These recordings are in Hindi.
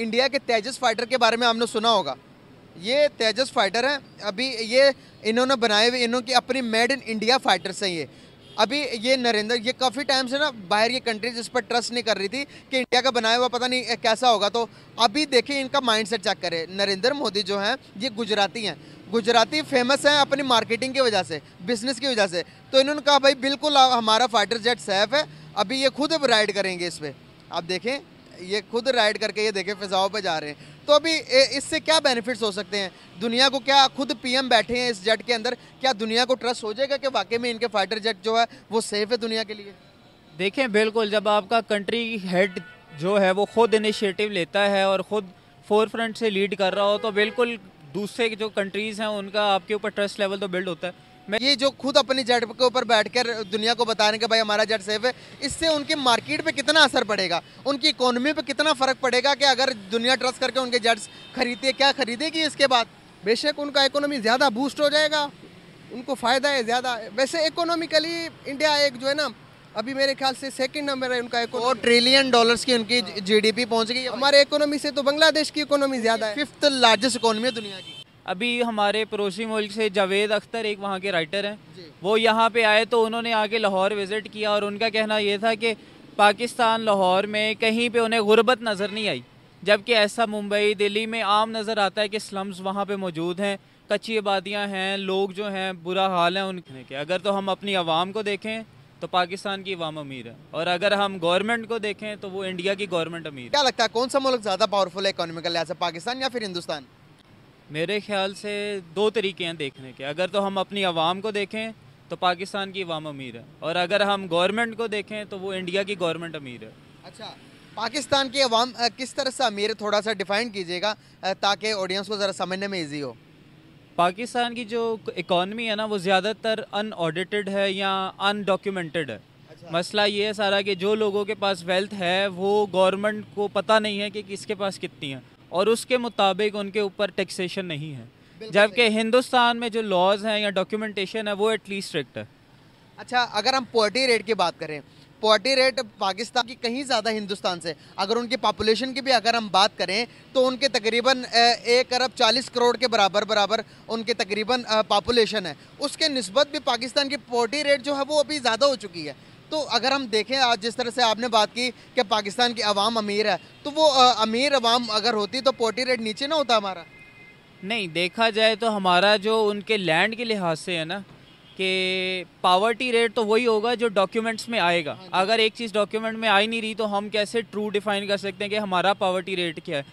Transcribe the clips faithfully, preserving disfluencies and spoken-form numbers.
इंडिया के तेजस फाइटर के बारे में आपने सुना होगा। ये तेजस फाइटर है, अभी ये इन्होंने बनाए हुए, इन्होंने अपनी मेड इन इंडिया फाइटर्स हैं ये। अभी ये नरेंद्र ये काफ़ी टाइम से ना बाहर की कंट्रीज इस पर ट्रस्ट नहीं कर रही थी कि इंडिया का बनाया हुआ पता नहीं कैसा होगा, तो अभी देखिए इनका माइंडसेट चेक करें। नरेंद्र मोदी जो हैं ये गुजराती हैं, गुजराती फेमस हैं अपनी मार्केटिंग की वजह से, बिजनेस की वजह से, तो इन्होंने कहा भाई बिल्कुल हमारा फाइटर जेट सेफ है, अभी ये खुद राइड करेंगे इस पर। आप देखें ये खुद राइड करके, ये देखें फिजाओं पर जा रहे हैं, तो अभी इससे क्या बेनिफिट्स हो सकते हैं दुनिया को? क्या खुद पीएम बैठे हैं इस जेट के अंदर, क्या दुनिया को ट्रस्ट हो जाएगा कि वाकई में इनके फाइटर जेट जो है वो सेफ है दुनिया के लिए? देखें बिल्कुल, जब आपका कंट्री हेड जो है वो खुद इनिशिएटिव लेता है और खुद फोरफ्रंट से लीड कर रहा हो, तो बिल्कुल दूसरे जो कंट्रीज़ हैं उनका आपके ऊपर ट्रस्ट लेवल तो बिल्ड होता है। मैं ये जो खुद अपने जेट के ऊपर बैठकर दुनिया को बताने के भाई हमारा जेट सेफ है, इससे उनके मार्केट पे कितना असर पड़ेगा, उनकी इकोनॉमी पे कितना फ़र्क पड़ेगा कि अगर दुनिया ट्रस्ट करके उनके जेट्स खरीदे, क्या खरीदेगी इसके बाद? बेशक उनका इकोनॉमी ज़्यादा बूस्ट हो जाएगा, उनको फ़ायदा है ज़्यादा। वैसे इकोनॉमिकली इंडिया एक जो है ना, अभी मेरे ख्याल से सेकंड नंबर है उनका इकोनॉमी, और ट्रिलियन डॉलर्स की उनकी जीडीपी पहुंच गई। हमारे इकोनॉमी से तो बांग्लादेश की इकोनॉमी ज़्यादा है, फिफ्थ लार्जेस्ट इकोनॉमी है दुनिया की। अभी हमारे पड़ोसी मुल्क से जावेद अख्तर, एक वहाँ के राइटर हैं, वो यहाँ पे आए तो उन्होंने आके लाहौर विज़िट किया और उनका कहना ये था कि पाकिस्तान लाहौर में कहीं पे उन्हें गुर्बत नज़र नहीं आई, जबकि ऐसा मुंबई दिल्ली में आम नज़र आता है कि स्लम्स वहाँ पे मौजूद हैं, कच्ची आबादियाँ हैं, लोग जो हैं बुरा हाल है उनके। कि अगर तो हम अपनी आवाम को देखें तो पाकिस्तान की आवाम अमीर है, और अगर हम गवर्नमेंट को देखें तो वो इंडिया की गवर्नमेंट अमीर है। क्या लगता है कौन सा मुल्क ज़्यादा पावरफुल है इकोनॉमिकल लिहाज से, पाकिस्तान या फिर हिंदुस्तान? मेरे ख्याल से दो तरीके हैं देखने के, अगर तो हम अपनी आवाम को देखें तो पाकिस्तान की आवाम अमीर है, और अगर हम गवर्नमेंट को देखें तो वो इंडिया की गवर्नमेंट अमीर है। अच्छा, पाकिस्तान की आवाम किस तरह से अमीर है, थोड़ा सा डिफाइन कीजिएगा ताकि ऑडियंस को ज़रा समझने में ईजी हो। पाकिस्तान की जो इकॉनमी है ना वो ज़्यादातर अनऑडिटेड है या अनडॉक्यूमेंटेड है। अच्छा। मसला ये है सारा कि जो लोगों के पास वेल्थ है वो गवर्नमेंट को पता नहीं है कि किसके पास कितनी है, और उसके मुताबिक उनके ऊपर टैक्सेशन नहीं है, जबकि हिंदुस्तान में जो लॉज हैं या डॉक्यूमेंटेशन है वो एटलीस्ट स्ट्रिक्ट है। अच्छा, अगर हम पॉवर्टी रेट की बात करें, पॉवर्टी रेट पाकिस्तान की कहीं ज़्यादा हिंदुस्तान से, अगर उनकी पॉपुलेशन की भी अगर हम बात करें तो उनके तकरीबन एक अरब चालीस करोड़ के बराबर बराबर उनके तकरीबन पॉपुलेशन है, उसके निस्बत भी पाकिस्तान की पॉवर्टी रेट जो है वो अभी ज़्यादा हो चुकी है। तो अगर हम देखें आज जिस तरह से आपने बात की कि पाकिस्तान की आवाम अमीर है, तो वो अमीर आवाम अगर होती तो पॉवर्टी रेट नीचे ना होता हमारा? नहीं, देखा जाए तो हमारा जो उनके लैंड के लिहाज से है ना कि पॉवर्टी रेट तो वही होगा जो डॉक्यूमेंट्स में आएगा। अगर एक चीज़ डॉक्यूमेंट में आई नहीं रही तो हम कैसे ट्रू डिफाइन कर सकते हैं कि हमारा पॉवर्टी रेट क्या है?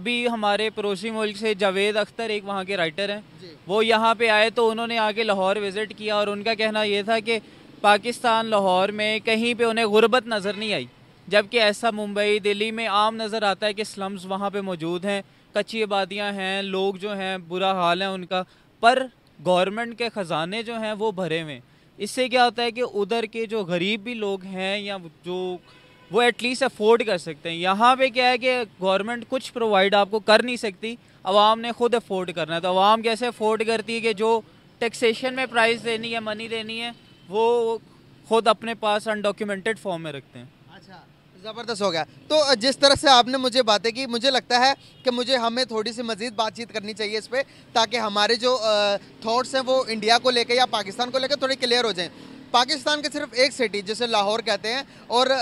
अभी हमारे पड़ोसी मुल्क से जावेद अख्तर, एक वहाँ के राइटर हैं, वो यहाँ पर आए तो उन्होंने आके लाहौर विज़िट किया और उनका कहना ये था कि पाकिस्तान लाहौर में कहीं पे उन्हें गुर्बत नज़र नहीं आई, जबकि ऐसा मुंबई दिल्ली में आम नज़र आता है कि स्लम्स वहाँ पे मौजूद हैं, कच्ची आबादियाँ हैं, लोग जो हैं बुरा हाल है उनका, पर गवर्नमेंट के ख़जाने जो हैं वो भरे हुए। इससे क्या होता है कि उधर के जो गरीब भी लोग हैं या जो वो एटलीस्ट अफोर्ड कर सकते हैं। यहाँ पे क्या है कि गवर्नमेंट कुछ प्रोवाइड आपको कर नहीं सकती, आवाम ने खुद अफोर्ड करना है। तो आवाम कैसे अफोर्ड करती है कि जो टैक्सेशन में प्राइस देनी है, मनी देनी है, वो खुद अपने पास अनडॉक्यूमेंटेड फॉर्म में रखते हैं। अच्छा, ज़बरदस्त हो गया। तो जिस तरह से आपने मुझे बातें की, मुझे लगता है कि मुझे हमें थोड़ी सी मज़ीद बातचीत करनी चाहिए इस पर, ताकि हमारे जो थॉट्स हैं वो इंडिया को लेकर या पाकिस्तान को लेकर थोड़े क्लियर हो जाएं। पाकिस्तान के सिर्फ एक सिटी जिसे लाहौर कहते हैं, और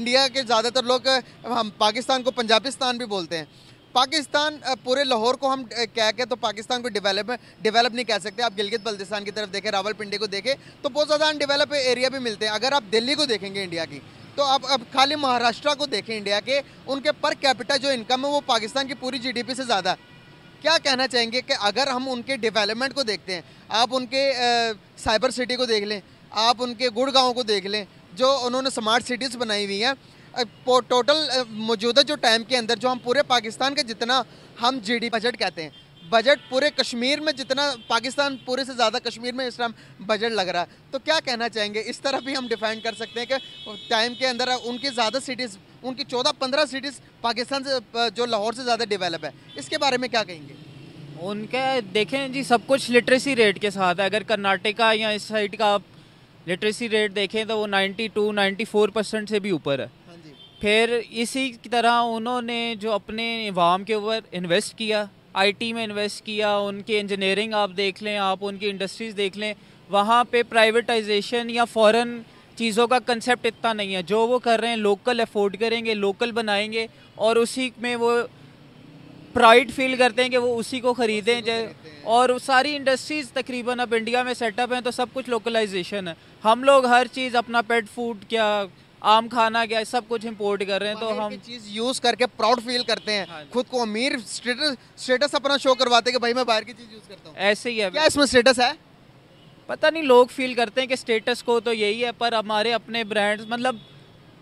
इंडिया के ज़्यादातर लोग हम पाकिस्तान को पंजाबिस्तान भी बोलते हैं। पाकिस्तान पूरे लाहौर को हम कह के तो पाकिस्तान को डेवलप डेवलप नहीं कह सकते। आप गिलगित बल्तिस्तान की तरफ देखें, रावलपिंडी को देखें तो बहुत ज़्यादा अनडेवलप एरिया भी मिलते हैं। अगर आप दिल्ली को देखेंगे इंडिया की, तो आप अब खाली महाराष्ट्र को देखें इंडिया के, उनके पर कैपिटा जो इनकम है वो पाकिस्तान की पूरी जीडीपी से ज़्यादा। क्या कहना चाहेंगे कि अगर हम उनके डेवलपमेंट को देखते हैं, आप उनके साइबर सिटी को देख लें, आप उनके गुड़गांव को देख लें जो उन्होंने स्मार्ट सिटीज़ बनाई हुई हैं, टोटल मौजूदा जो टाइम के अंदर जो हम पूरे पाकिस्तान के जितना हम जीडी बजट कहते हैं, बजट पूरे कश्मीर में जितना पाकिस्तान पूरे से ज़्यादा कश्मीर में इस टाइम बजट लग रहा है, तो क्या कहना चाहेंगे? इस तरह भी हम डिफाइन कर सकते हैं कि टाइम के अंदर उनकी ज़्यादा सिटीज़, उनकी चौदह पंद्रह सिटीज़ पाकिस्तान से जो लाहौर से ज़्यादा डेवलप है, इसके बारे में क्या कहेंगे? उनका देखें जी सब कुछ लिटरेसी रेट के साथ है। अगर कर्नाटका या इस साइड का आप लिटरेसी रेट देखें तो वो ninety two ninety four percent से भी ऊपर है। फिर इसी की तरह उन्होंने जो अपने अवाम के ऊपर इन्वेस्ट किया, आईटी में इन्वेस्ट किया, उनकी इंजीनियरिंग आप देख लें, आप उनकी इंडस्ट्रीज़ देख लें, वहाँ पे प्राइवेटाइजेशन या फॉरेन चीज़ों का कंसेप्ट इतना नहीं है। जो वो कर रहे हैं लोकल अफोर्ड करेंगे, लोकल बनाएंगे और उसी में वो प्राइड फील करते हैं कि वो उसी को ख़रीदें जाए। और सारी इंडस्ट्रीज़ तकरीबन अब इंडिया में सेटअप हैं, तो सब कुछ लोकलाइजेशन है। हम लोग हर चीज़ अपना पेट फूड क्या, आम खाना क्या, सब कुछ इंपोर्ट कर रहे हैं, तो हम चीज़ यूज़ करके प्राउड फील करते हैं। हाँ, खुद को अमीर स्टेटस स्टेटस अपना शो करवाते हैं कि भाई मैं बाहर की चीज़ यूज़ करता हूँ। ऐसे ही है, क्या इसमें स्टेटस है? पता नहीं, लोग फील करते हैं कि स्टेटस को तो यही है, पर हमारे अपने ब्रांड्स, मतलब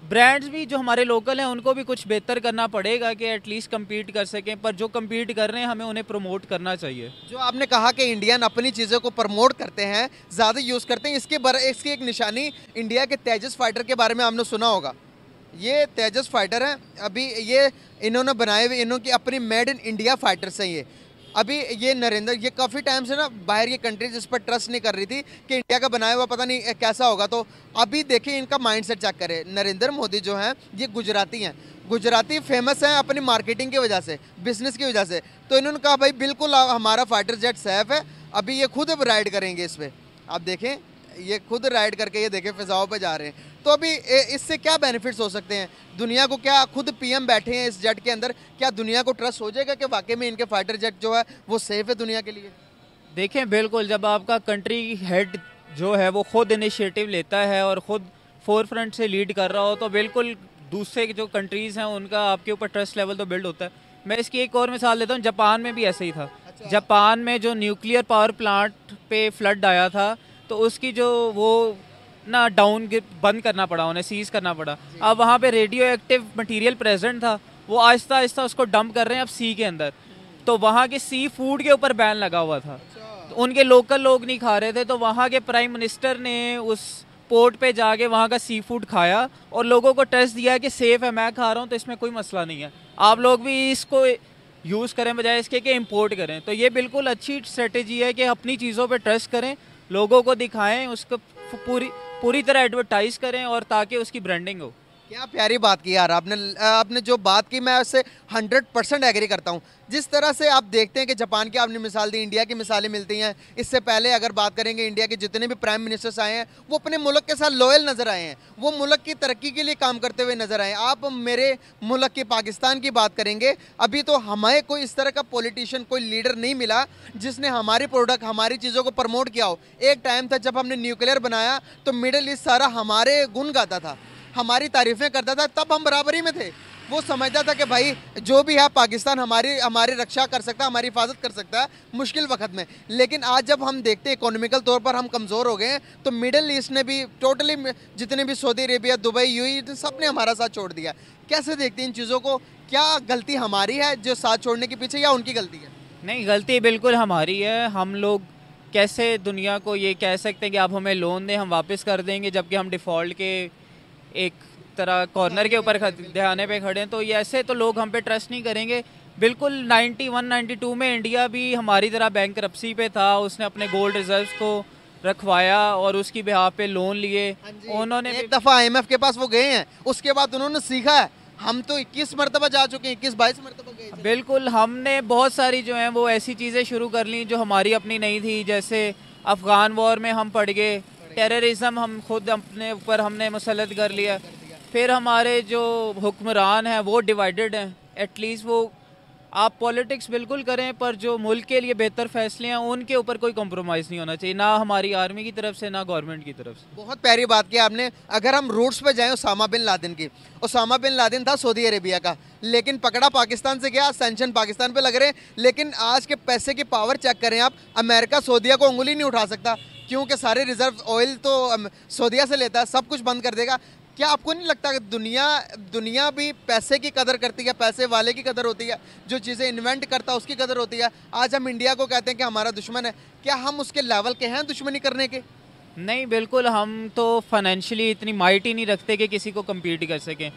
ब्रांड्स भी जो हमारे लोकल हैं उनको भी कुछ बेहतर करना पड़ेगा कि एटलीस्ट कम्पीट कर सकें। पर जो कम्पीट कर रहे हैं हमें उन्हें प्रमोट करना चाहिए। जो आपने कहा कि इंडियन अपनी चीज़ों को प्रमोट करते हैं, ज़्यादा यूज़ करते हैं, इसके बर इसकी एक निशानी इंडिया के तेजस फाइटर के बारे में आपने सुना होगा। ये तेजस फाइटर हैं, अभी ये इन्होंने बनाए हुए, इन्होंने अपनी मेड इन इंडिया फाइटर्स हैं ये। अभी ये नरेंद्र, ये काफ़ी टाइम से ना बाहर की कंट्रीज इस पर ट्रस्ट नहीं कर रही थी कि इंडिया का बनाया हुआ पता नहीं कैसा होगा, तो अभी देखिए इनका माइंडसेट चेक करें। नरेंद्र मोदी जो हैं ये गुजराती हैं, गुजराती फेमस हैं अपनी मार्केटिंग की वजह से, बिजनेस की वजह से, तो इन्होंने कहा भाई बिल्कुल हमारा फाइटर जेट सेफ है, अभी ये खुद राइड करेंगे इस पर। आप देखें ये खुद राइड करके, ये देखें फिजाओं पर जा रहे हैं, तो अभी इससे क्या बेनिफिट्स हो सकते हैं दुनिया को? क्या खुद पीएम बैठे हैं इस जेट के अंदर, क्या दुनिया को ट्रस्ट हो जाएगा कि वाकई में इनके फाइटर जेट जो है वो सेफ है दुनिया के लिए? देखें बिल्कुल, जब आपका कंट्री हेड जो है वो खुद इनिशिएटिव लेता है और ख़ुद फोरफ्रंट से लीड कर रहा हो, तो बिल्कुल दूसरे जो कंट्रीज़ हैं उनका आपके ऊपर ट्रस्ट लेवल तो बिल्ड होता है। मैं इसकी एक और मिसाल देता हूँ, जापान में भी ऐसे ही था। अच्छा। जापान में जो न्यूक्लियर पावर प्लांट पर फ्लड आया था, तो उसकी जो वो ना डाउन बंद करना पड़ा, उन्हें सीज़ करना पड़ा। अब वहाँ पे रेडियो एक्टिव मटीरियल प्रेजेंट था, वो आहिस्ता आहिस्ता उसको डंप कर रहे हैं अब सी के अंदर, तो वहाँ के सी फूड के ऊपर बैन लगा हुआ था। तो उनके लोकल लोग नहीं खा रहे थे, तो वहाँ के प्राइम मिनिस्टर ने उस पोर्ट पे जाके वहाँ का सी फूड खाया और लोगों को टेस्ट दिया कि सेफ़ है, मैं खा रहा हूँ तो इसमें कोई मसला नहीं है, आप लोग भी इसको यूज़ करें बजाय इसके कि इम्पोर्ट करें। तो ये बिल्कुल अच्छी स्ट्रेटेजी है कि अपनी चीज़ों पर ट्रस्ट करें, लोगों को दिखाएं, उसको पूरी पूरी तरह एडवर्टाइज करें और ताकि उसकी ब्रांडिंग हो। क्या प्यारी बात की यार आपने, आपने जो बात की मैं उससे हंड्रेड परसेंट एग्री करता हूँ। जिस तरह से आप देखते हैं कि जापान की आपने मिसाल दी, इंडिया की मिसालें मिलती हैं। इससे पहले अगर बात करेंगे इंडिया के जितने भी प्राइम मिनिस्टर्स आए हैं वो अपने मुल्क के साथ लॉयल नज़र आए हैं, वो मुल्क की तरक्की के लिए काम करते हुए नज़र आए। आप मेरे मुल्क की पाकिस्तान की बात करेंगे, अभी तो हमें कोई इस तरह का पॉलिटिशियन, कोई लीडर नहीं मिला जिसने हमारे प्रोडक्ट, हमारी चीज़ों को प्रमोट किया हो। एक टाइम था जब हमने न्यूक्लियर बनाया तो मिडिल ईस्ट सारा हमारे गुण गाता था, हमारी तारीफ़ें करता था, तब हम बराबरी में थे। वो समझता था कि भाई जो भी है पाकिस्तान हमारी हमारी रक्षा कर सकता है, हमारी हिफाजत कर सकता है मुश्किल वक्त में। लेकिन आज जब हम देखते हैं इकोनॉमिकल तौर पर हम कमज़ोर हो गए हैं, तो मिडिल ईस्ट ने भी टोटली, जितने भी सऊदी अरेबिया, दुबई, यूएई, सब ने हमारा साथ छोड़ दिया। कैसे देखते हैं इन चीज़ों को? क्या गलती हमारी है जो साथ छोड़ने के पीछे, या उनकी गलती है? नहीं, गलती बिल्कुल हमारी है। हम लोग कैसे दुनिया को ये कह सकते हैं कि आप हमें लोन दें, हम वापस कर देंगे, जबकि हम डिफ़ॉल्ट के एक तरह कॉर्नर के ऊपर ध्यान पे खड़े हैं। तो ये ऐसे तो लोग हम पे ट्रस्ट नहीं करेंगे। बिल्कुल नाइन्टी वन नाइन्टी टू में इंडिया भी हमारी तरह बैंकरप्सी पे था, उसने अपने गोल्ड रिजर्व्स को रखवाया और उसकी बिहाफ पे लोन लिए। उन्होंने एक दफ़ा आईएमएफ के पास वो गए हैं, उसके बाद उन्होंने सीखा है। हम तो इक्कीस मरतबा जा चुके हैं, इक्कीस बाईस मरतबा गए। बिल्कुल, हमने बहुत सारी जो हैं वो ऐसी चीज़ें शुरू कर ली जो हमारी अपनी नहीं थी, जैसे अफ़गान वॉर में हम पड़ गए, टेररिज्म हम खुद अपने ऊपर हमने मुसलत कर लिया। फिर हमारे जो हुक्मरान हैं वो डिवाइडेड हैं। एटलीस्ट वो आप पॉलिटिक्स बिल्कुल करें, पर जो मुल्क के लिए बेहतर फैसले हैं उनके ऊपर कोई कॉम्प्रोमाइज़ नहीं होना चाहिए, ना हमारी आर्मी की तरफ से, ना गवर्नमेंट की तरफ से। बहुत प्यारी बात की आपने। अगर हम रूट्स पे जाएँ उसामा बिन लादेन की, उसामा बिन लादेन था सऊदी अरेबिया का, लेकिन पकड़ा पाकिस्तान से गया, सेंशन पाकिस्तान पे लग रहे हैं। लेकिन आज के पैसे की पावर चेक करें आप, अमेरिका सऊदिया को उंगली नहीं उठा सकता क्योंकि सारे रिजर्व ऑयल तो सऊदिया से लेता है, सब कुछ बंद कर देगा। क्या आपको नहीं लगता कि दुनिया दुनिया भी पैसे की कदर करती है, पैसे वाले की कदर होती है, जो चीज़ें इन्वेंट करता है उसकी कदर होती है। आज हम इंडिया को कहते हैं कि हमारा दुश्मन है, क्या हम उसके लेवल के हैं दुश्मनी करने के? नहीं, बिल्कुल हम तो फाइनेंशियली इतनी माइट ही नहीं रखते कि किसी को कम्पीट कर सकें।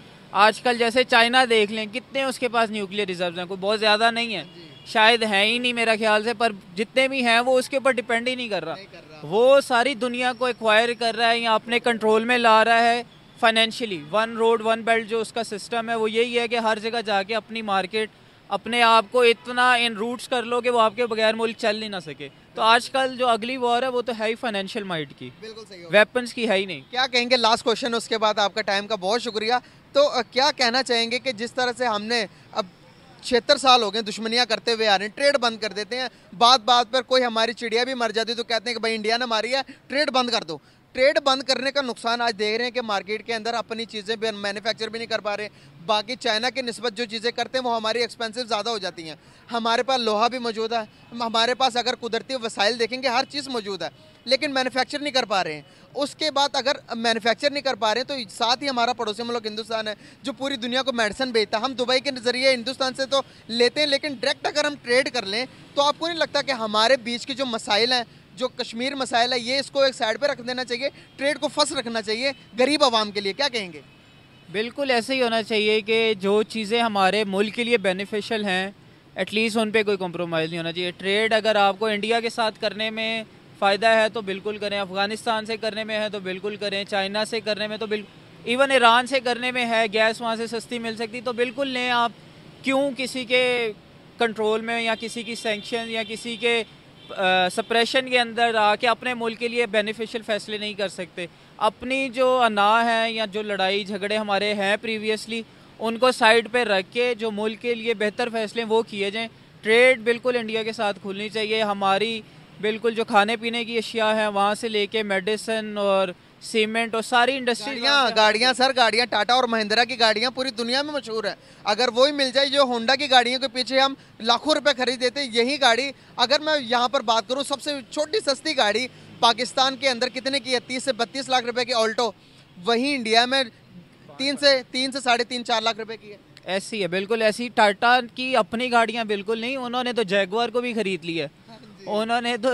आजकल जैसे चाइना देख लें, कितने उसके पास न्यूक्लियर रिजर्व हैं, कोई बहुत ज़्यादा नहीं है, शायद हैं ही नहीं मेरा ख्याल से, पर जितने भी हैं वो उसके ऊपर डिपेंड ही नहीं कर रहा, नहीं कर रहा। वो सारी दुनिया को एक्वायर कर रहा है या अपने कंट्रोल में ला रहा है। Financially. One road one belt जो उसका सिस्टम है वो यही है कि हर जगह जाके अपनी मार्केट अपने आप को इतना इन रूट्स कर लो कि वो आपके बगैर मुल्क चल नहीं ना सके। तो आजकल जो अगली वॉर है वो तो है ही फाइनेंशियल माइट की, बिल्कुल सही, वेपन्स की है ही नहीं। क्या कहेंगे, लास्ट क्वेश्चन उसके बाद आपका टाइम का बहुत शुक्रिया, तो क्या कहना चाहेंगे कि जिस तरह से हमने अब छिहत्तर साल हो गए दुश्मनियाँ करते हुए आ रहे हैं, ट्रेड बंद कर देते हैं, बात बात पर कोई हमारी चिड़िया भी मर जाती है तो कहते हैं कि भाई इंडिया ने मारी है, ट्रेड बंद कर दो। ट्रेड बंद करने का नुकसान आज देख रहे हैं कि मार्केट के अंदर अपनी चीज़ें मैन्युफैक्चर भी नहीं कर पा रहे, बाकी चाइना के निस्बत जो चीज़ें करते हैं वो हमारी एक्सपेंसिव ज़्यादा हो जाती हैं। हमारे पास लोहा भी मौजूद है, हमारे पास अगर कुदरती वसाइल देखेंगे हर चीज़ मौजूद है, लेकिन मैन्युफैक्चर नहीं कर पा रहे हैं। उसके बाद अगर मैन्युफैक्चर नहीं कर पा रहे हैं तो साथ ही हमारा पड़ोसी मुल्क हिंदुस्तान है जो पूरी दुनिया को मेडिसिन बेचता है। हम दुबई के ज़रिए हिंदुस्तान से तो लेते हैं, लेकिन डायरेक्ट अगर हम ट्रेड कर लें तो आपको नहीं लगता कि हमारे बीच के जो मसाइल हैं, जो कश्मीर मसाइल है, ये इसको एक साइड पे रख देना चाहिए, ट्रेड को फंस रखना चाहिए गरीब आवाम के लिए? क्या कहेंगे? बिल्कुल ऐसे ही होना चाहिए कि जो चीज़ें हमारे मुल्क के लिए बेनिफिशियल हैं एटलीस्ट उन पे कोई कॉम्प्रोमाइज़ नहीं होना चाहिए। ट्रेड अगर आपको इंडिया के साथ करने में फ़ायदा है तो बिल्कुल करें, अफ़गानिस्तान से करने में है तो बिल्कुल करें, चाइना से करने में तो बिल्कुल, इवन ईरान से करने में है, गैस वहाँ से सस्ती मिल सकती तो बिल्कुल लें। आप क्यों किसी के कंट्रोल में या किसी की सेंक्शन या किसी के सप्रेशन uh, के अंदर आके अपने मुल्क के लिए बेनिफिशियल फैसले नहीं कर सकते। अपनी जो अना है या जो लड़ाई झगड़े हमारे हैं प्रीवियसली उनको साइड पे रख के जो मुल्क के लिए बेहतर फैसले वो किए जाएं। ट्रेड बिल्कुल इंडिया के साथ खुलनी चाहिए। हमारी बिल्कुल जो खाने पीने की अशिया हैं वहाँ से लेके मेडिसिन और सीमेंट और सारी इंडस्ट्री, गाड़ियाँ गाड़ियाँ सर गाड़ियाँ टाटा और महिंद्रा की गाड़ियाँ पूरी दुनिया में मशहूर है। अगर वही मिल जाए जो होंडा की गाड़ियों के पीछे हम लाखों रुपए खरीद देते, यही गाड़ी अगर मैं यहाँ पर बात करूँ सबसे छोटी सस्ती गाड़ी पाकिस्तान के अंदर कितने की है, तीस से बत्तीस लाख रुपए की ऑल्टो, वहीं इंडिया में तीन से तीन से साढ़े तीन चार लाख रुपए की है। ऐसी है बिल्कुल ऐसी टाटा की अपनी गाड़ियाँ बिल्कुल नहीं, उन्होंने तो जैगुआर को भी खरीद ली है, उन्होंने तो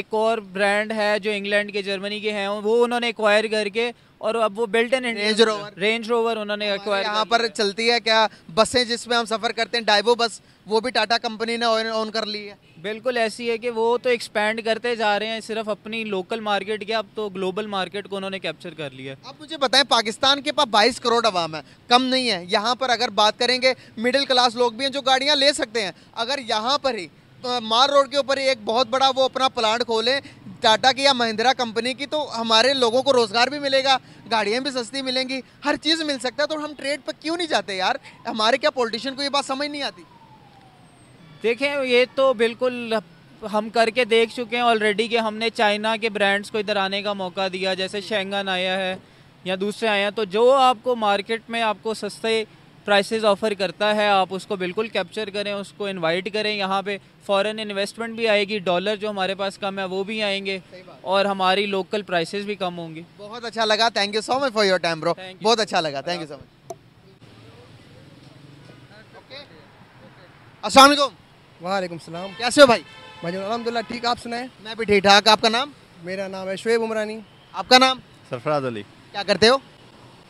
एक और ब्रांड है जो इंग्लैंड के जर्मनी के हैं वो उन्होंने एक्वायर करके और अब वो built in Range Rover Range Rover उन्होंने एक्वायर। यहाँ पर चलती है क्या बसें जिसमें हम सफ़र करते हैं, डाइवो बस, वो भी टाटा कंपनी ने ऑन कर ली है। बिल्कुल ऐसी है कि वो तो एक्सपैंड करते जा रहे हैं सिर्फ अपनी लोकल मार्केट के, अब तो ग्लोबल मार्केट को उन्होंने कैप्चर कर लिया है। आप मुझे बताएं, पाकिस्तान के पास बाईस करोड़ आवाम है, कम नहीं है। यहाँ पर अगर बात करेंगे मिडिल क्लास लोग भी हैं जो गाड़ियाँ ले सकते हैं। अगर यहाँ पर ही मार रोड के ऊपर एक बहुत बड़ा वो अपना प्लांट खोले टाटा की या महिंद्रा कंपनी की, तो हमारे लोगों को रोज़गार भी मिलेगा, गाड़ियाँ भी सस्ती मिलेंगी, हर चीज़ मिल सकता है। तो हम ट्रेड पर क्यों नहीं जाते यार? हमारे क्या पॉलिटिशियन को ये बात समझ नहीं आती? देखें, ये तो बिल्कुल हम करके देख चुके हैं ऑलरेडी कि हमने चाइना के ब्रांड्स को इधर आने का मौका दिया, जैसे शेंगन आया है या दूसरे आए हैं। तो जो आपको मार्केट में आपको सस्ते प्राइसेस ऑफ़र करता है आप उसको बिल्कुल कैप्चर करें, उसको इनवाइट करें। यहाँ पे फॉरेन इन्वेस्टमेंट भी आएगी, डॉलर जो हमारे पास कम है वो भी आएंगे और हमारी लोकल प्राइसेस भी कम होंगी। बहुत अच्छा लगा, thank you so much for your time bro, बहुत अच्छा लगा, थैंक यू सो मच। अस्सलाम वालेकुम। वालेकुम सलाम। कैसे हो भाई? भाई अल्हम्दुलिल्लाह ठीक, आप सुनाएं? मैं भी ठीक ठाक। आपका नाम? मेरा नाम है शोएब उमरानी। आपका नाम? सरफराज अली। क्या करते हो?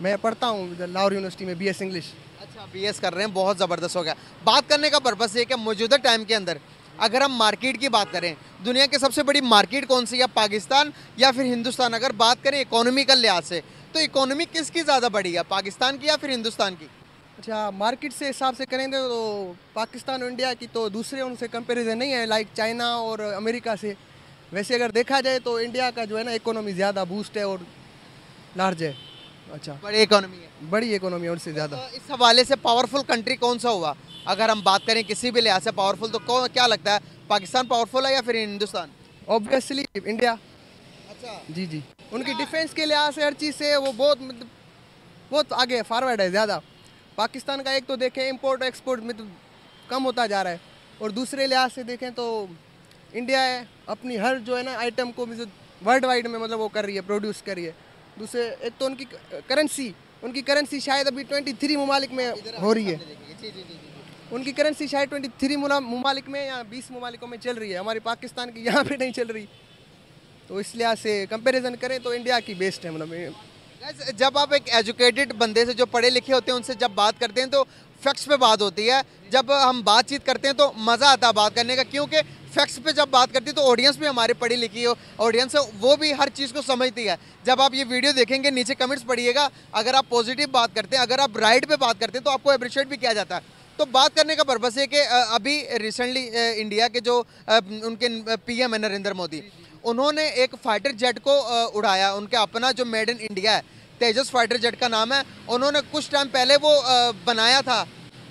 मैं पढ़ता हूँ लाहौर यूनिवर्सिटी में बीएस इंग्लिश। अच्छा, बीएस कर रहे हैं, बहुत ज़बरदस्त हो गया। बात करने का पर्पज़ ये कि मौजूदा टाइम के अंदर अगर हम मार्केट की बात करें, दुनिया की सबसे बड़ी मार्केट कौन सी है, पाकिस्तान या फिर हिंदुस्तान? अगर बात करें इकोनॉमी का लिहाज से तो इकोनॉमी किसकी ज़्यादा बड़ी है, पाकिस्तान की या फिर हिंदुस्तान की? अच्छा, मार्केट से हिसाब से करेंगे तो पाकिस्तान और इंडिया की तो दूसरे उनसे कंपेरिजन नहीं है, लाइक चाइना और अमेरिका से। वैसे अगर देखा जाए तो इंडिया का जो है ना इकोनॉमी ज़्यादा बूस्ट है और लार्ज है। अच्छा, बड़ी इकोनॉमी है, बड़ी इकोनॉमी है उनसे ज़्यादा। तो इस हवाले से पावरफुल कंट्री कौन सा हुआ अगर हम बात करें किसी भी लिहाज से पावरफुल, तो कौन, क्या लगता है पाकिस्तान पावरफुल है या फिर हिंदुस्तान? Obviously India. अच्छा जी जी, उनकी डिफेंस के लिहाज से हर चीज़ से वो बहुत मतलब बहुत आगे फॉरवर्ड है ज़्यादा। पाकिस्तान का एक तो देखें इम्पोर्ट एक्सपोर्ट मतलब कम होता जा रहा है और दूसरे लिहाज से देखें तो इंडिया है अपनी हर जो है ना आइटम को मतलब वर्ल्ड वाइड में मतलब वो कर रही है, प्रोड्यूस कर रही है। दूसरे एक तो उनकी करेंसी, उनकी करेंसी शायद अभी तेईस ममालिक में हो रही है, उनकी करेंसी शायद तेईस ममालिक में या बीस ममालिकों में चल रही है, हमारी पाकिस्तान की यहाँ पे नहीं चल रही। तो इस लिहाज से कंपैरिजन करें तो इंडिया की बेस्ट है। मतलब जब आप एक एजुकेटेड बंदे से जो पढ़े लिखे होते हैं उनसे जब बात करते हैं तो फैक्ट्स पे बात होती है, जब हम बातचीत करते हैं तो मज़ा आता है बात करने का, क्योंकि फैक्ट्स पे जब बात करती है तो ऑडियंस भी हमारी पढ़ी लिखी हो ऑडियंस है वो भी हर चीज़ को समझती है। जब आप ये वीडियो देखेंगे नीचे कमेंट्स पढ़िएगा, अगर आप पॉजिटिव बात करते हैं, अगर आप राइट पे बात करते हैं तो आपको अप्रिशिएट भी किया जाता है। तो बात करने का पर्पज़ है कि अभी रिसेंटली इंडिया के जो उनके पीएम है नरेंद्र मोदी, उन्होंने एक फाइटर जेट को उड़ाया, उनका अपना जो मेड इन इंडिया है तेजस फाइटर जेट का नाम है। उन्होंने कुछ टाइम पहले वो बनाया था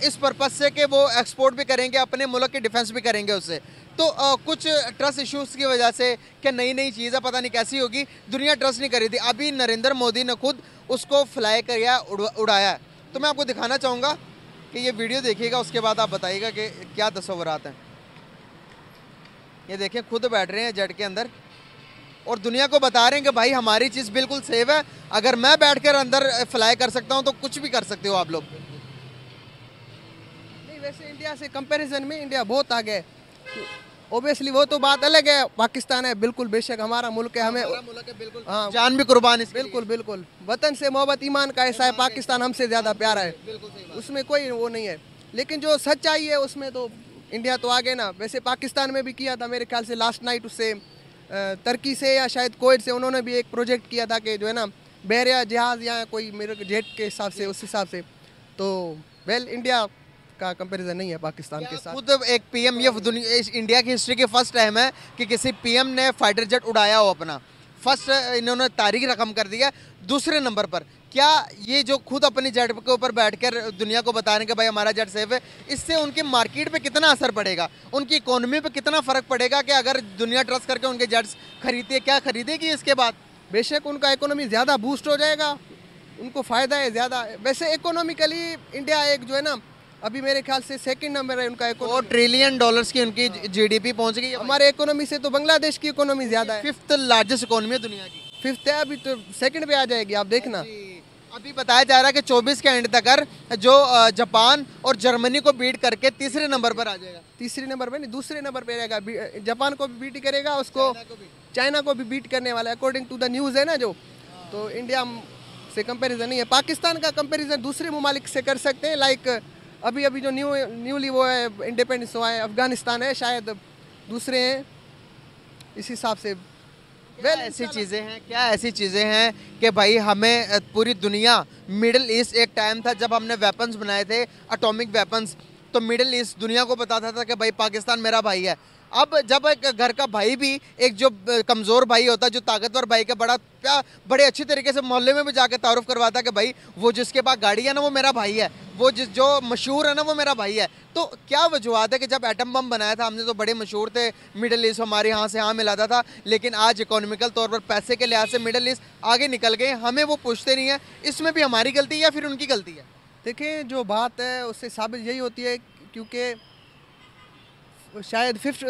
इस पर्पज़ से कि वो एक्सपोर्ट भी करेंगे, अपने मुल्क की डिफेंस भी करेंगे उससे। तो आ, कुछ ट्रस्ट इश्यूज़ की वजह से क्या नई नई चीज़ है पता नहीं कैसी होगी, दुनिया ट्रस्ट नहीं करी थी। अभी नरेंद्र मोदी ने खुद उसको फ्लाई किया उड़, उड़ाया। तो मैं आपको दिखाना चाहूँगा कि ये वीडियो देखिएगा, उसके बाद आप बताइएगा कि क्या तस्वीरात हैं। ये देखें खुद बैठ रहे हैं जेट के अंदर और दुनिया को बता रहे हैं कि भाई हमारी चीज़ बिल्कुल सेफ है, अगर मैं बैठकर अंदर फ्लाई कर सकता हूँ तो कुछ भी कर सकते हो आप लोग। नहीं, वैसे इंडिया से कंपैरिजन में इंडिया बहुत आगे, ओबियसली वो तो बात अलग है, पाकिस्तान है बिल्कुल, बेशक हमारा मुल्क है, हमें मुल्क है बिल्कुल, हाँ जान भी कुर्बान इस बिल्कुल बिल्कुल वतन से मोहब्बत ईमान का ऐसा है, पाकिस्तान हमसे ज़्यादा प्यारा है, उसमें कोई वो नहीं है। लेकिन जो सच्चाई है उसमें तो इंडिया तो आगे ना। वैसे पाकिस्तान में भी किया था मेरे ख्याल से लास्ट नाइट, उससे तुर्की से या शायद कुवैत से उन्होंने भी एक प्रोजेक्ट किया था कि जो है ना बहरिया जहाज़ या कोई मेरे जेट के हिसाब से, उस हिसाब से तो वेल इंडिया का कंपैरिजन नहीं है पाकिस्तान के साथ। खुद एक पीएम, ये दुनिया इंडिया की हिस्ट्री के फर्स्ट टाइम है कि किसी पीएम ने फाइटर जेट उड़ाया हो अपना, फर्स्ट इन्होंने तारीख रकम कर दिया। दूसरे नंबर पर क्या ये जो खुद अपनी जेट के ऊपर बैठकर दुनिया को बताने के भाई हमारा जेट सेफ है, इससे उनकी मार्केट पे कितना असर पड़ेगा, उनकी इकोनॉमी पे कितना फ़र्क पड़ेगा कि अगर दुनिया ट्रस्ट करके उनके जेट्स खरीदे, क्या खरीदेगी इसके बाद? बेशक उनका इकोनॉमी ज़्यादा बूस्ट हो जाएगा, उनको फ़ायदा है ज़्यादा। वैसे इकोनॉमिकली इंडिया एक जो है ना अभी मेरे ख्याल से सेकंड नंबर है उनका, एक और ट्रिलियन डॉलर्स की उनकी जीडीपी पहुंच गई। हमारे इकोनॉमी से तो बांग्लादेश की इकोनॉमी ज़्यादा है, फिफ्थ लार्जेस्ट इकोनॉमी है दुनिया की, फिफ्थ है अभी तो सेकंड पे आ जाएगी आप देखना। अभी बताया जा रहा है कि चौबीस के एंड तक जो जापान और जर्मनी को बीट करके तीसरे नंबर पर आ जाएगा, तीसरे नंबर पर नहीं दूसरे नंबर पर रहेगा, जापान को भी बीट करेगा, उसको चाइना को भी बीट करने वाला है अकॉर्डिंग टू द न्यूज़ है ना जो। तो इंडिया से कंपेरिजन नहीं है, पाकिस्तान का कंपेरिजन दूसरे ममालिक से कर सकते हैं। लाइक अभी अभी जो न्यू न्यूली वो है इंडिपेंडेंस हुआ है अफगानिस्तान है, शायद दूसरे हैं इस हिसाब से। वेल ऐसी चीज़ें हैं क्या ऐसी चीज़ें हैं कि भाई हमें पूरी दुनिया, मिडिल ईस्ट एक टाइम था जब हमने वेपन्स बनाए थे एटॉमिक वेपन्स, तो मिडिल ईस्ट दुनिया को बताता था कि भाई पाकिस्तान मेरा भाई है। अब जब एक घर का भाई भी, एक जो कमज़ोर भाई होता है जो ताकतवर भाई का बड़ा क्या बड़े अच्छे तरीके से मोहल्ले में भी जाकर तारुफ करवाता है कि भाई वो जिसके पास गाड़ी है ना वो मेरा भाई है, वो जिस जो मशहूर है ना वो मेरा भाई है। तो क्या वजूहत है कि जब एटम बम बनाया था हमने तो बड़े मशहूर थे, मिडिल ईस्ट हमारे यहाँ से हाँ मिलाता था, लेकिन आज इकोनॉमिकल तौर पर पैसे के लिहाज से मिडिल ईस्ट आगे निकल गए, हमें वो पूछते नहीं है। इसमें भी हमारी गलती है या फिर उनकी गलती है? देखिए जो बात है उससे साबित यही होती है, क्योंकि शायद फिफ्थ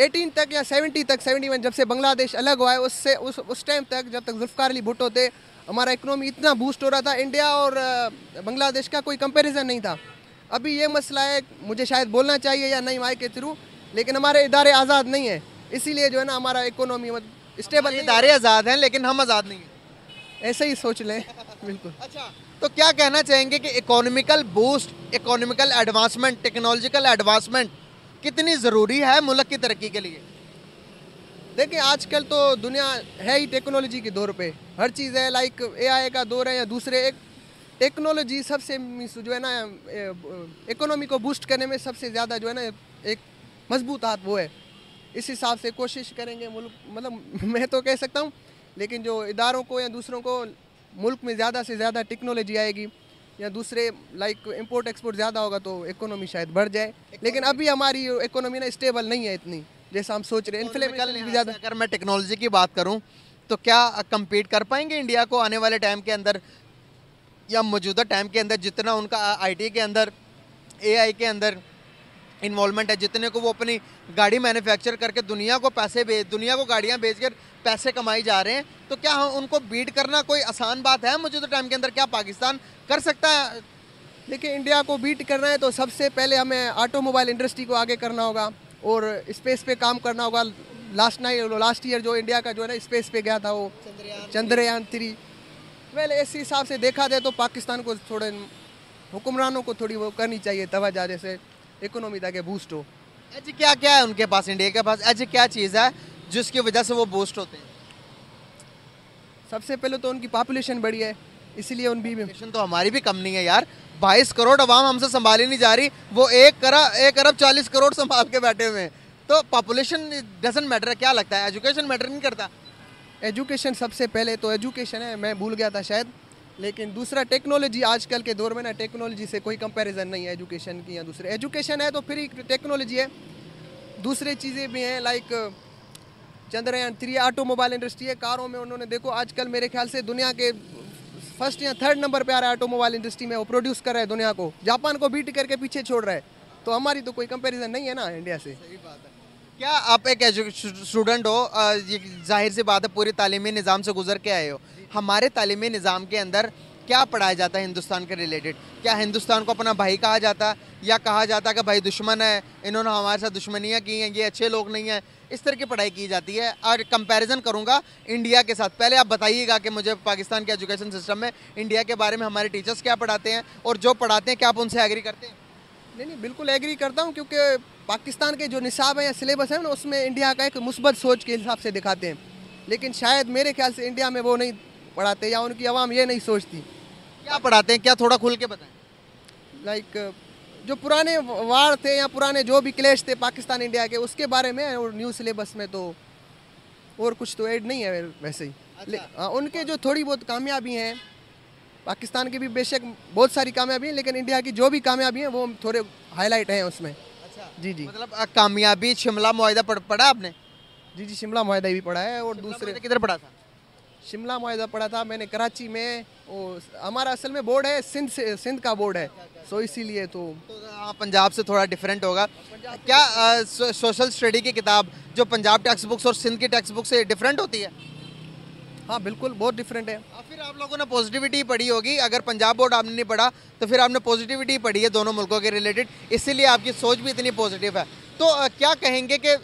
एटीन तक या सेवेंटी तक सेवेंटी वन जब से बांग्लादेश अलग हुआ है उससे उस उस टाइम तक जब तक जुल्फ़कार अली भुट्टो थे हमारा इकोनॉमी इतना बूस्ट हो रहा था, इंडिया और बांग्लादेश का कोई कंपैरिजन नहीं था। अभी ये मसला है, मुझे शायद बोलना चाहिए या नहीं माइक के थ्रू, लेकिन हमारे इदारे आज़ाद नहीं है, इसीलिए जो है ना हमारा इकोनॉमी मतलब स्टेबल। इदारे आज़ाद हैं लेकिन हम आज़ाद नहीं हैं, ऐसे ही सोच लें बिल्कुल। अच्छा तो क्या कहना चाहेंगे कि economical boost, economical advancement, technological advancement कितनी ज़रूरी है मुल्क की तरक्की के लिए? देखिए आजकल तो दुनिया है ही टेक्नोलॉजी के दौर पे, हर चीज़ है, लाइक एआई का दौर है या दूसरे, एक टेक्नोलॉजी सबसे जो है ना इकोनॉमी को बूस्ट करने में सबसे ज़्यादा जो है ना एक मजबूत हाथ वो है। इस हिसाब से कोशिश करेंगे मुल्क, मतलब मैं तो कह सकता हूँ, लेकिन जो इदारों को या दूसरों को मुल्क में ज़्यादा से ज़्यादा टेक्नोलॉजी आएगी या दूसरे लाइक इंपोर्ट एक्सपोर्ट ज़्यादा होगा तो इकोनॉमी शायद बढ़ जाए। लेकिन अभी हमारी इकोनॉमी ना स्टेबल नहीं है इतनी जैसा हम सोच रहे हैं, इन्फ्लेशन भी ज़्यादा। अगर मैं टेक्नोलॉजी की बात करूं तो क्या कम्पीट कर पाएंगे इंडिया को आने वाले टाइम के अंदर या मौजूदा टाइम के अंदर, जितना उनका आईटी के अंदर एआई के अंदर इन्वॉल्वमेंट है, जितने को वो अपनी गाड़ी मैन्युफैक्चर करके दुनिया को पैसे भेज दुनिया को गाड़ियाँ बेच कर पैसे कमाई जा रहे हैं, तो क्या हम उनको बीट करना कोई आसान बात है मौजूदा टाइम के अंदर? क्या पाकिस्तान कर सकता है? देखिए इंडिया को बीट करना है तो सबसे पहले हमें ऑटोमोबाइल इंडस्ट्री को आगे करना होगा और स्पेस पे काम करना होगा। लास्ट नाइट लास्ट ईयर जो इंडिया का जो है ना स्पेस पे गया था वो चंद्रयान थ्री, वेल इस हिसाब से देखा जाए तो पाकिस्तान को थोड़े हुक्मरानों को थोड़ी वो करनी चाहिए तवज्जो, जैसे इकोनॉमी ताकि बूस्ट हो। एज क्या क्या है उनके पास, इंडिया के पास एज क्या चीज़ है जिसकी वजह से वो बूस्ट होते हैं? सबसे पहले तो उनकी पॉपुलेशन बढ़ी है, इसीलिए उन भी पॉपुलेशन तो हमारी भी कम नहीं है यार, बाईस करोड़ अवाम हमसे संभाली नहीं जा रही, वो एक अरब एक अरब चालीस करोड़ संभाल के बैठे हुए हैं। तो पॉपुलेशन डजेंट मैटर, क्या लगता है एजुकेशन मैटर नहीं करता? एजुकेशन सबसे पहले तो एजुकेशन है, मैं भूल गया था शायद, लेकिन दूसरा टेक्नोलॉजी, आजकल के दौर में ना टेक्नोलॉजी से कोई कंपैरिजन नहीं है एजुकेशन की या दूसरे। एजुकेशन है तो फिर टेक्नोलॉजी है, दूसरी चीज़ें भी हैं like Chandrayaan three, automobile industry है, कारों में उन्होंने देखो आजकल मेरे ख्याल से दुनिया के फर्स्ट या थर्ड नंबर पर आ रहा है ऑटोमोबाइल इंडस्ट्री में, वो प्रोड्यूस कर रहा है, दुनिया को जापान को बीट करके पीछे छोड़ रहा है। तो हमारी तो कोई कंपेरिजन नहीं है ना इंडिया से। सही बात है। क्या आप एक स्टूडेंट हो, ये जाहिर सी बात है पूरे तालीमी निज़ाम से गुजर के आए हो, हमारे तालीमी निज़ाम के अंदर क्या पढ़ाया जाता है हिंदुस्तान के रिलेटेड? क्या हिंदुस्तान को अपना भाई कहा जाता है या कहा जाता है कि भाई दुश्मन है, इन्होंने हमारे साथ दुश्मनियाँ की हैं, ये अच्छे लोग नहीं हैं, इस तरह की पढ़ाई की जाती है? और कंपैरिजन करूँगा इंडिया के साथ। पहले आप बताइएगा कि मुझे पाकिस्तान के एजुकेशन सिस्टम में इंडिया के बारे में हमारे टीचर्स क्या पढ़ाते हैं, और जो पढ़ाते हैं क्या आप उनसे एग्री करते हैं? नहीं नहीं, बिल्कुल एग्री करता हूँ, क्योंकि पाकिस्तान के जो निसाब है या सिलेबस है ना उसमें इंडिया का एक मुस्बत सोच के हिसाब से दिखाते हैं, लेकिन शायद मेरे ख्याल से इंडिया में वो नहीं पढ़ाते या उनकी आवाम ये नहीं सोचती। क्या पढ़ाते हैं, क्या थोड़ा खुल के बताएं? लाइक जो पुराने वार थे या पुराने जो भी क्लेश थे पाकिस्तान इंडिया के, उसके बारे में, और न्यू सिलेबस में तो और कुछ तो ऐड नहीं है वैसे ही। अच्छा। आ, उनके जो थोड़ी बहुत कामयाबी हैं, पाकिस्तान की भी बेशक बहुत सारी कामयाबी हैं, लेकिन इंडिया की जो भी कामयाबी हैं वो थोड़े हाईलाइट हैं उसमें। अच्छा जी जी, मतलब कामयाबी शिमला मुआहिदा पढ़ा आपने? जी जी, शिमला मुआहिदा भी पढ़ा है। और दूसरे किधर पढ़ा था? शिमला मुआहिदा पढ़ा था मैंने कराची में, और हमारा असल में बोर्ड है सिंध से, सिंध का बोर्ड है, सो इसीलिए तो, तो पंजाब से थोड़ा डिफरेंट होगा। क्या आ, सो, सोशल स्टडी की किताब जो पंजाब टेक्स्ट बुक्स और सिंध की टेक्स्ट बुक से डिफरेंट होती है? हाँ बिल्कुल, बहुत डिफरेंट है। आ, फिर आप लोगों ने पॉजिटिविटी पढ़ी होगी, अगर पंजाब बोर्ड आपने नहीं पढ़ा तो फिर आपने पॉजिटिविटी पढ़ी है दोनों मुल्कों के रिलेटेड, इसीलिए आपकी सोच भी इतनी पॉजिटिव है। तो क्या कहेंगे कि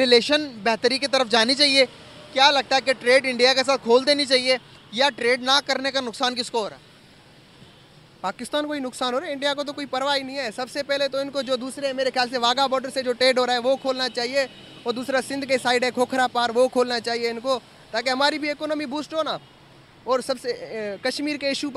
रिलेशन बेहतरी की तरफ जानी चाहिए? क्या लगता है कि ट्रेड इंडिया के साथ खोल देनी चाहिए, या ट्रेड ना करने का नुकसान किसको हो रहा है? पाकिस्तान को ही नुकसान हो रहा है, इंडिया को तो कोई परवाह ही नहीं है। सबसे पहले तो इनको जो दूसरे मेरे ख्याल से वाघा बॉर्डर से जो ट्रेड हो रहा है वो खोलना चाहिए, और दूसरा सिंध के साइड है खोखरा पार, वो खोलना चाहिए इनको, ताकि हमारी भी इकोनॉमी बूस्ट हो ना। और सबसे कश्मीर के इशू